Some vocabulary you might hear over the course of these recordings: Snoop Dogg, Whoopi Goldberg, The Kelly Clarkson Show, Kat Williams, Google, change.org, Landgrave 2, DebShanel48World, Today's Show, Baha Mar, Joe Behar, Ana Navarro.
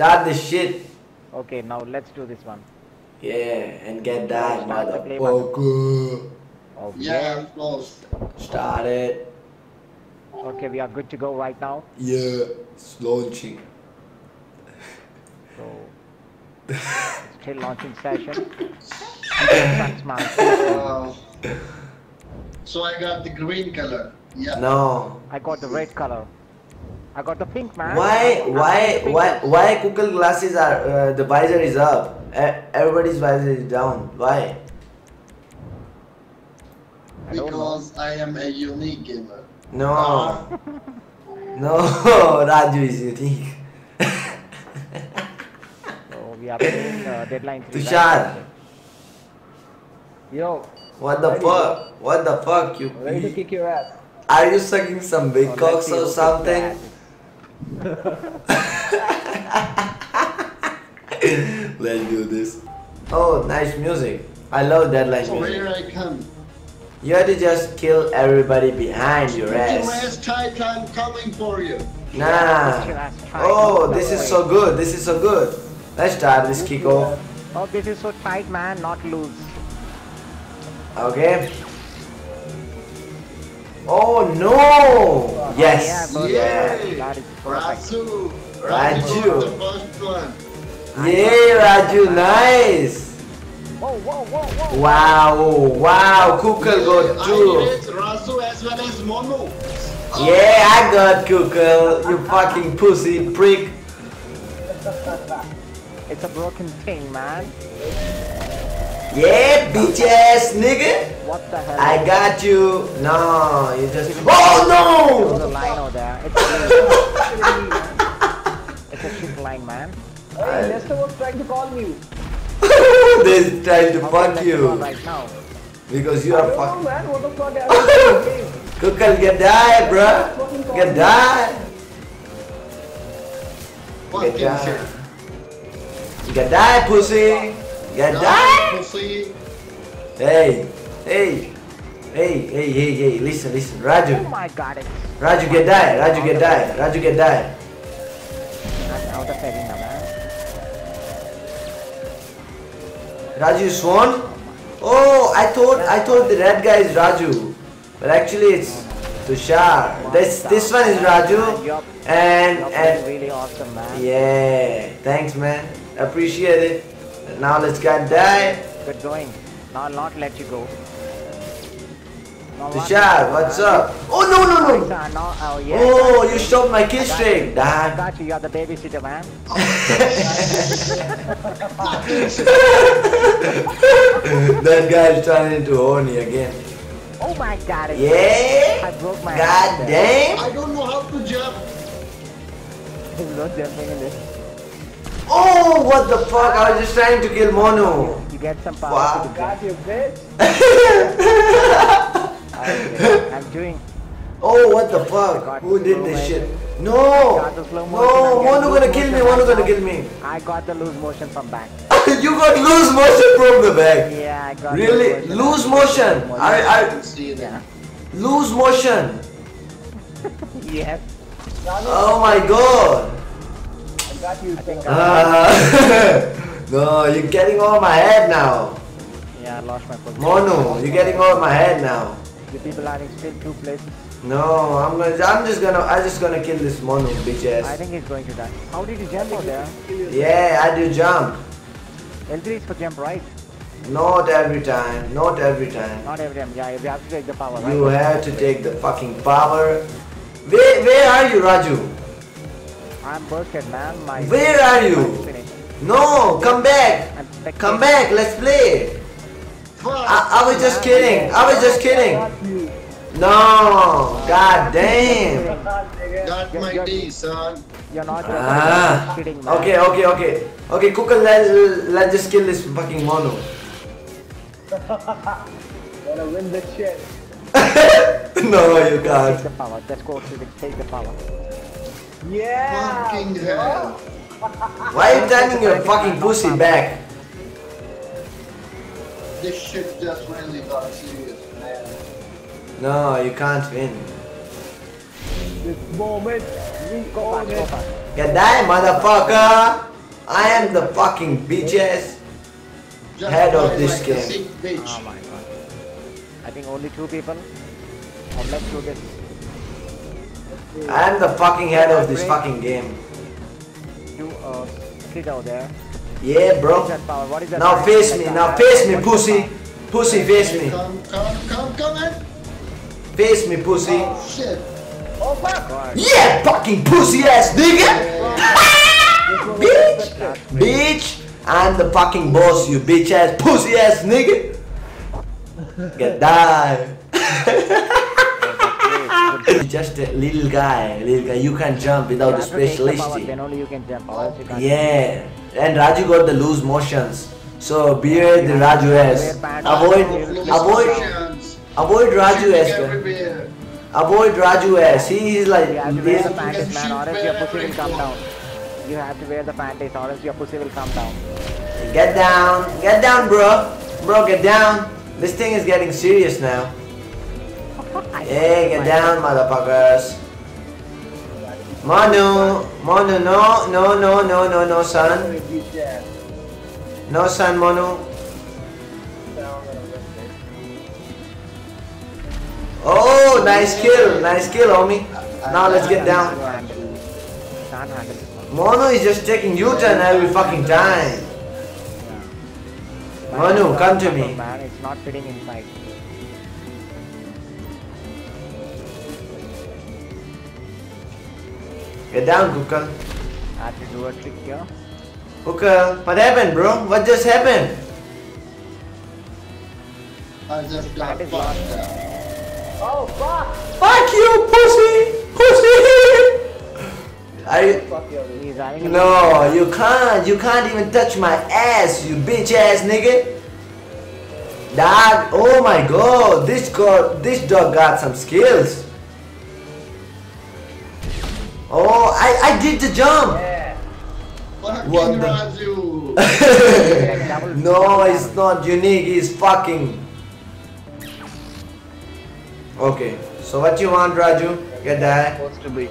Start this shit. Okay, now let's do this one. Yeah, and get that motherfucker. Okay. Yeah, I'm close. Start it. Okay, we are good to go right now. Yeah, it's launching. So, still launching session. So I got the green color. Yeah. No. I got the red color. I got the pink, man. Why Google glasses are the visor is up, everybody's visor is down? Why? Because I am a unique gamer. No, no, Raju is unique. So we are playing Deadline 3. Tushar. Yo. What the fuck? What the fuck? You ready to kick your ass? Are you sucking some big cocks or something? Let's do this. Oh, nice music. I love that light music. Where I come? You have to just kill everybody behind your ass. Last time I'm coming for you. Nah. Oh, this is so good. This is so good. Let's start this kickoff. Oh, this is so tight, man. Not loose. Okay. Oh no! Yes! Yeah! Raju! Raju! Yeah, Raju, nice! Wow! Wow! Google got two! Raju as well as Mono! Yeah, I got Google! You fucking pussy prick! It's a broken thing, man! Yeah, bitch ass nigga! What the hell? I got you! No, you just. Oh no! There's a line over there. It's a shit line, man. Hey, Lester was trying to call me. They're trying to fuck you. Right now. Because you are fucking. Man, what the fuck happened? Google, get die, bruh. Get die. Get die. Get die, pussy. Get that? Hey, listen, Raju. Oh my god. Raju, get die, Raju, get die, Raju, get die. Raju swan? Oh, I thought the red guy is Raju. But actually it's Tushar. This one is Raju. And really awesome, man. Yeah. Thanks, man. Appreciate it. Now let's get die. Good going. Now I'll not let you go. No, Tushar, what's up? Oh no! Oh, yeah. Oh, you shot my kill streak. Damn. I got you. You're the babysitter, man. That guy's turning into horny again. Oh my god. Yeah. I broke my god damn. I don't know how to jump. I'm not jumping in this. Oh, what the fuck? I was just trying to kill Mono. You get some power. Wow. Got you, bitch. I'm doing. Oh, what the fuck? Who did this shit? No. No, Mono gonna kill me. Mono gonna kill me. I got the loose motion from back. You got loose motion from the back. Yeah, I got. Really? Loose motion. I see that. Loose motion. Yes. Oh my god. No, you're getting over my head now. Yeah, I lost my position. Mono, you're getting over my head now. The people are still two places. No, I'm just gonna kill this Mono bitch ass. I think he's going to die. How did you jump over there? Yeah, I do jump. L3 is for jump, right? Not every time. Not every time. Not every time. Yeah, you have to take the power. Right? You have to take the fucking power. Where are you, Raju? I'm broken, man. Where are you? No, come back. Come back. Let's play. I was just kidding. I was just kidding. No. God damn. Got my D, son. You're not kidding, man. Okay, Google, let's just kill this fucking Mono. Gonna win this shit. No, you can't. Take the power. Let's go. Take the power. Yeah! Fucking hell. Why are you turning your fucking pussy back? This shit just really got serious, man. No, you can't win. This moment, we call it. Get that, motherfucker! I am the fucking bitch ass head of this game. Oh my god. I think only two people have left to get. I am the fucking head of this fucking game. You sit out there. Yeah, bro. Now face me. Now face me, pussy. Pussy, face me. Come, man. Face me, pussy. Oh shit. Oh fuck. Yeah, fucking pussy ass nigga. Bitch! Bitch! I'm the fucking boss, you bitch ass, pussy ass nigga! Get die! Just a little guy, you can't jump without a specialist. Yeah, and Raju got the loose motions. So beard the Raju ass. Avoid Raju ass. Avoid Raju ass. He is like. You have to wear the panties or else your pussy will come down. Get down bro! Bro get down! This thing is getting serious now. Hey get down motherfuckers! Monu, no son! No son Monu! Oh nice kill homie! Now let's get down! Monu is just taking U-turn every fucking time. Monu, come to me. It's not fitting inside. Get down, Google. I have to do a trick here. Google, what happened, bro? What just happened? I just got fucked. Oh, fuck! Fuck you, pussy! Pussy! No, you can't even touch my ass, you bitch ass nigga. Dog, oh my god, this dog got some skills. Oh, I did the jump. Yeah. What the? No, it's not unique, it's fucking. Okay, so what you want, Raju? Get that. Supposed to be.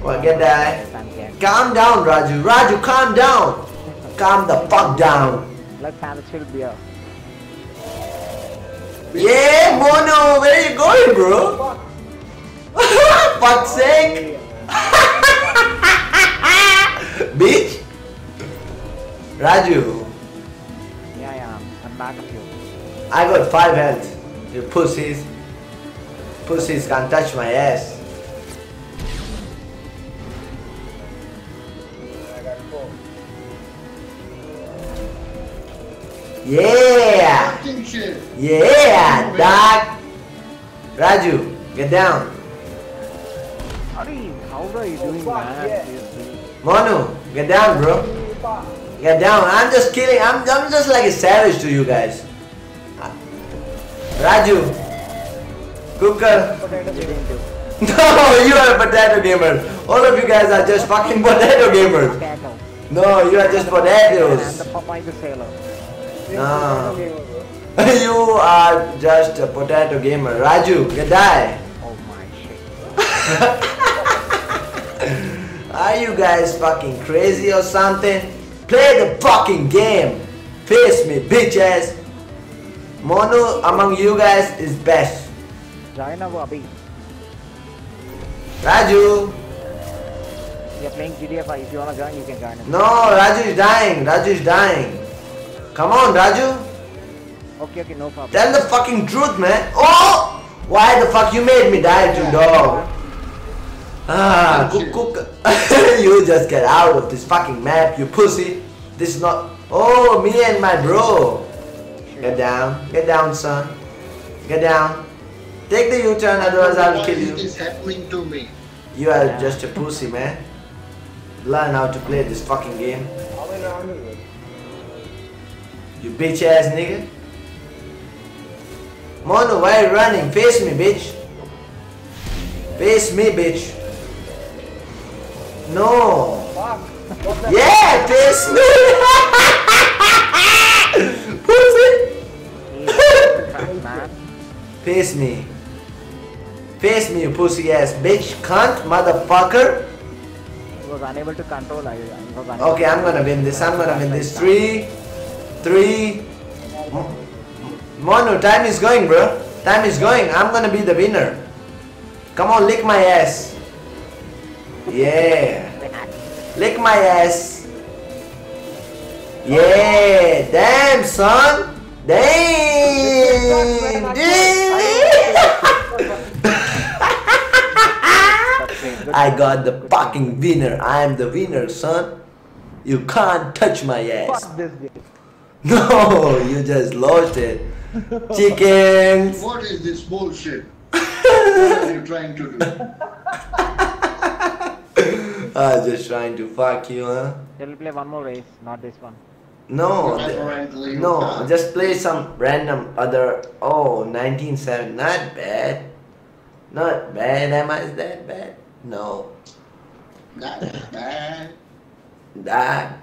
Well, get that. Calm down, Raju. Raju, calm down. Calm the fuck down. Let's have a chill beer. Yeah, Monu, where you going, bro? Fuck's sake. Bitch. Raju. Yeah. I'm back of you. I got 5 health. You pussies. Pussies can't touch my ass. Yeah! Yeah! Dog! Raju, get down! How are you doing, man? Monu, get down, bro! Get down! I'm just kidding! I'm just like a savage to you guys! Raju! Cooker! No, you are a potato gamer! All of you guys are just fucking potato gamers! No, you are just potatoes! No. You are just a potato gamer. Raju, get die. Oh my shit. Are you guys fucking crazy or something? Play the fucking game. Face me, bitch ass. Monu among you guys is best. Raju. You're playing GDFI. If you wanna join, you can join us. No, Raju is dying. Raju is dying. Come on, Raju. Okay, no problem. Tell the fucking truth, man. Oh! Why the fuck you made me die, you dog? Ah, cook. You just get out of this fucking map, you pussy. This is not. Oh, me and my bro. Get down, son. Get down. Take the U-turn, otherwise I'll kill you. What is happening to me? You are just a pussy, man. Learn how to play this fucking game. You bitch ass nigga. Monu, why are you running? Face me, bitch. Face me, bitch. No. Yeah, face me. Pussy. Face me. Face me, you pussy ass bitch. Cunt, motherfucker. was unable to control. Okay, I'm gonna win this. I'm gonna win this. 3-3. Monu, time is going, bro. Time is going. I'm gonna be the winner. Come on, lick my ass. Yeah. Lick my ass. Yeah. Damn, son. Damn. I got the fucking winner. I am the winner, son. You can't touch my ass. Fuck this game. No, you just lost it. Chickens. What is this bullshit? What are you trying to do? I was just trying to fuck you, huh? Shall we play one more race, not this one? No, no, just play some random other. Oh, 19-7, not bad. Not bad, am I that bad? No. Not bad. That.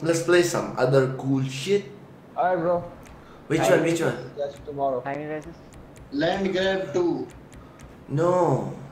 Let's play some other cool shit. Alright, bro. Which one? That's tomorrow. Landgrave 2. No.